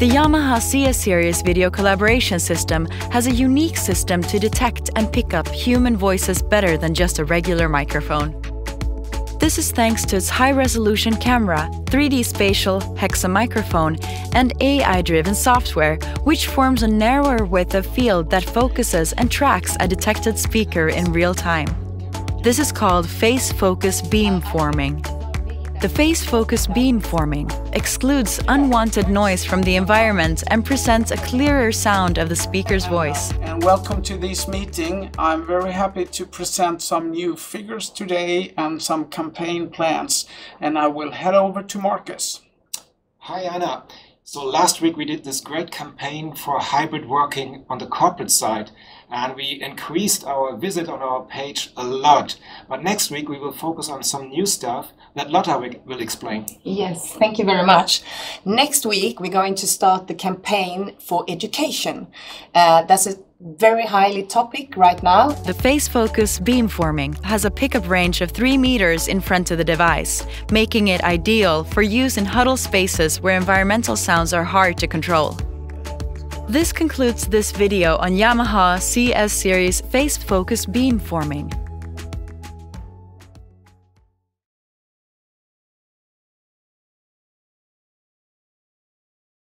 The Yamaha CS-Series video collaboration system has a unique system to detect and pick up human voices better than just a regular microphone. This is thanks to its high-resolution camera, 3D spatial hexa microphone, and AI-driven software, which forms a narrower width of field that focuses and tracks a detected speaker in real time. This is called Face Focus Beamforming. The Face Focus Beamforming excludes unwanted noise from the environment and presents a clearer sound of the speaker's voice. And welcome to this meeting. I'm very happy to present some new figures today and some campaign plans. And I will head over to Marcus. Hi, Anna. So last week we did this great campaign for hybrid working on the corporate side, and we increased our visit on our page a lot. But next week we will focus on some new stuff that Lotta will explain. Yes, thank you very much. Next week we're going to start the campaign for education. That's a very highly topic right now. The Face Focus Beamforming has a pickup range of 3 meters in front of the device, making it ideal for use in huddle spaces where environmental sounds are hard to control. This concludes this video on Yamaha CS-Series Face Focus Beamforming.